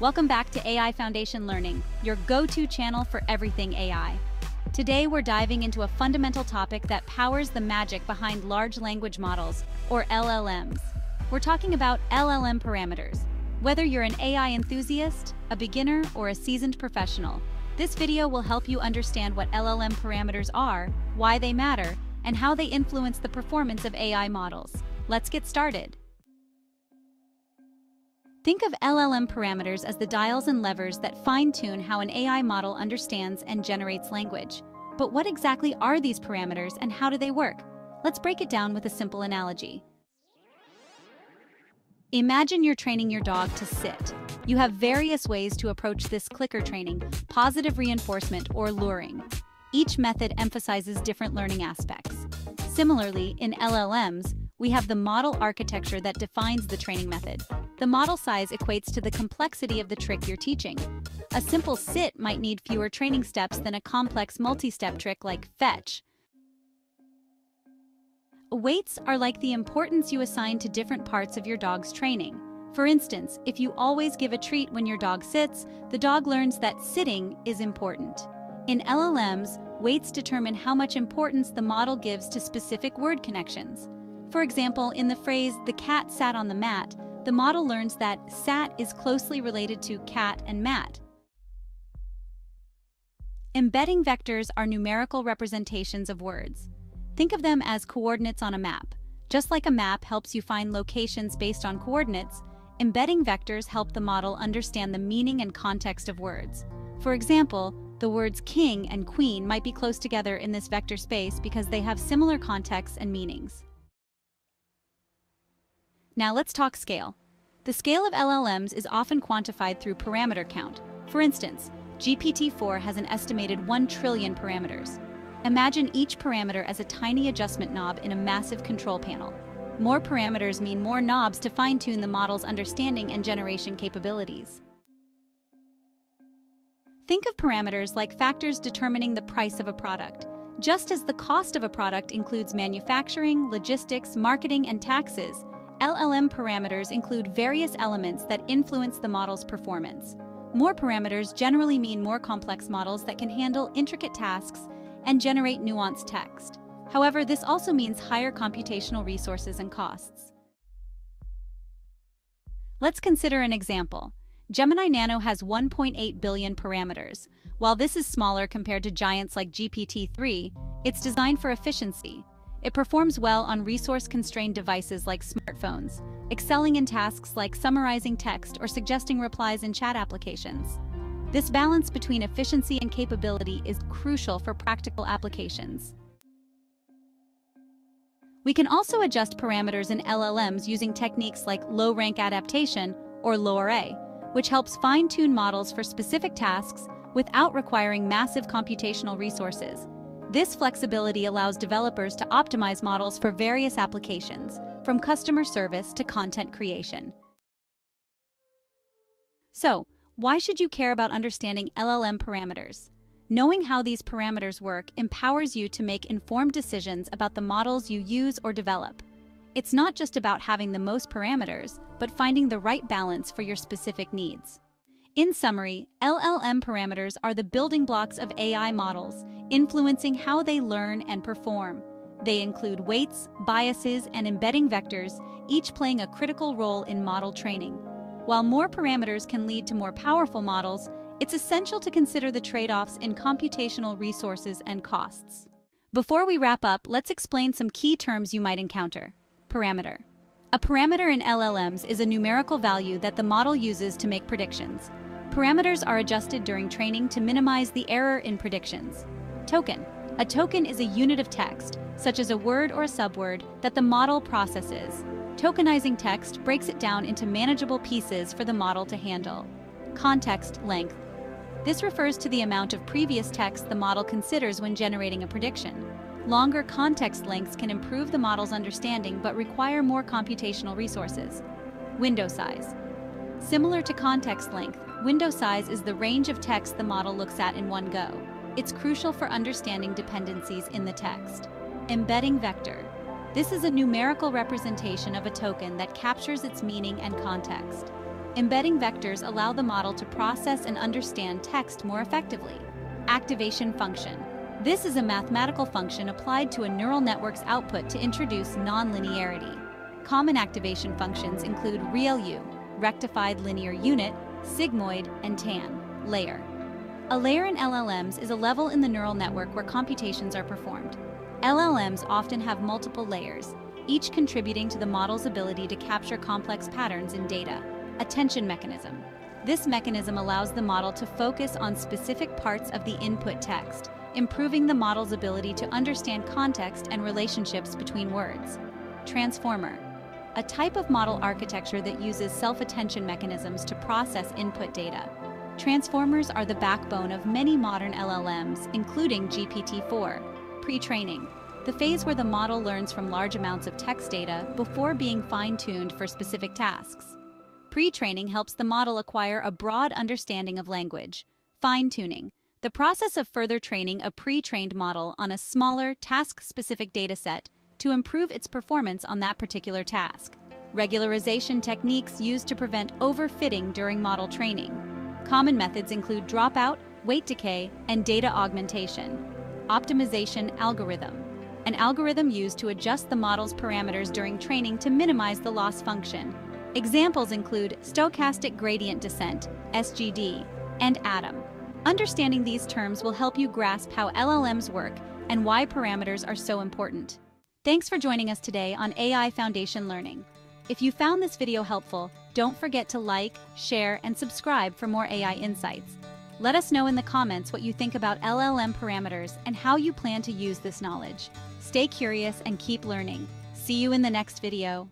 Welcome back to AI Foundation Learning, your go-to channel for everything AI. Today we're diving into a fundamental topic that powers the magic behind large language models, or LLMs. We're talking about LLM parameters. Whether you're an AI enthusiast, a beginner, or a seasoned professional, this video will help you understand what LLM parameters are, why they matter, and how they influence the performance of AI models. Let's get started. Think of LLM parameters as the dials and levers that fine-tune how an AI model understands and generates language. But what exactly are these parameters and how do they work? Let's break it down with a simple analogy. Imagine you're training your dog to sit. You have various ways to approach this clicker training: positive reinforcement or luring. Each method emphasizes different learning aspects. Similarly, in LLMs, we have the model architecture that defines the training method. The model size equates to the complexity of the trick you're teaching. A simple sit might need fewer training steps than a complex multi-step trick like fetch. Weights are like the importance you assign to different parts of your dog's training. For instance, if you always give a treat when your dog sits, the dog learns that sitting is important. In LLMs, weights determine how much importance the model gives to specific word connections. For example, in the phrase, "the cat sat on the mat," the model learns that sat is closely related to cat and mat. Embedding vectors are numerical representations of words. Think of them as coordinates on a map. Just like a map helps you find locations based on coordinates, embedding vectors help the model understand the meaning and context of words. For example, the words king and queen might be close together in this vector space because they have similar contexts and meanings. Now let's talk scale. The scale of LLMs is often quantified through parameter count. For instance, GPT-4 has an estimated 1 trillion parameters. Imagine each parameter as a tiny adjustment knob in a massive control panel. More parameters mean more knobs to fine-tune the model's understanding and generation capabilities. Think of parameters like factors determining the price of a product. Just as the cost of a product includes manufacturing, logistics, marketing, and taxes, LLM parameters include various elements that influence the model's performance. More parameters generally mean more complex models that can handle intricate tasks and generate nuanced text. However, this also means higher computational resources and costs. Let's consider an example. Gemini Nano has 1.8 billion parameters. While this is smaller compared to giants like GPT-3, it's designed for efficiency. It performs well on resource-constrained devices like smartphones, excelling in tasks like summarizing text or suggesting replies in chat applications. This balance between efficiency and capability is crucial for practical applications. We can also adjust parameters in LLMs using techniques like low-rank adaptation or LoRA, which helps fine-tune models for specific tasks without requiring massive computational resources. This flexibility allows developers to optimize models for various applications, from customer service to content creation. So, why should you care about understanding LLM parameters? Knowing how these parameters work empowers you to make informed decisions about the models you use or develop. It's not just about having the most parameters, but finding the right balance for your specific needs. In summary, LLM parameters are the building blocks of AI models, influencing how they learn and perform. They include weights, biases, and embedding vectors, each playing a critical role in model training. While more parameters can lead to more powerful models, it's essential to consider the trade-offs in computational resources and costs. Before we wrap up, let's explain some key terms you might encounter. Parameter. A parameter in LLMs is a numerical value that the model uses to make predictions. Parameters are adjusted during training to minimize the error in predictions. Token. A token is a unit of text, such as a word or a subword, that the model processes. Tokenizing text breaks it down into manageable pieces for the model to handle. Context length. This refers to the amount of previous text the model considers when generating a prediction. Longer context lengths can improve the model's understanding but require more computational resources. Window size. Similar to context length, window size is the range of text the model looks at in one go. It's crucial for understanding dependencies in the text. Embedding vector. This is a numerical representation of a token that captures its meaning and context. Embedding vectors allow the model to process and understand text more effectively. Activation function. This is a mathematical function applied to a neural network's output to introduce nonlinearity. Common activation functions include ReLU, rectified linear unit, sigmoid, and tan, layer. A layer in LLMs is a level in the neural network where computations are performed. LLMs often have multiple layers, each contributing to the model's ability to capture complex patterns in data. Attention mechanism. This mechanism allows the model to focus on specific parts of the input text, improving the model's ability to understand context and relationships between words. Transformer. A type of model architecture that uses self-attention mechanisms to process input data. Transformers are the backbone of many modern LLMs, including GPT-4. Pre-training. The phase where the model learns from large amounts of text data before being fine-tuned for specific tasks. Pre-training helps the model acquire a broad understanding of language. Fine-tuning. The process of further training a pre-trained model on a smaller, task-specific dataset to improve its performance on that particular task. Regularization techniques used to prevent overfitting during model training. Common methods include dropout, weight decay, and data augmentation. Optimization algorithm. An algorithm used to adjust the model's parameters during training to minimize the loss function. Examples include stochastic gradient descent, SGD, and Adam. Understanding these terms will help you grasp how LLMs work and why parameters are so important. Thanks for joining us today on AI Foundation Learning. If you found this video helpful, don't forget to like, share, and subscribe for more AI insights. Let us know in the comments what you think about LLM parameters and how you plan to use this knowledge. Stay curious and keep learning. See you in the next video.